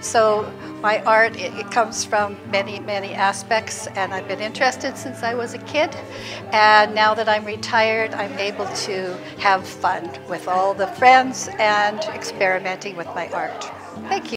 So my art, it comes from many, many aspects, and I've been interested since I was a kid. And now that I'm retired, I'm able to have fun with all the friends and experimenting with my art. Thank you.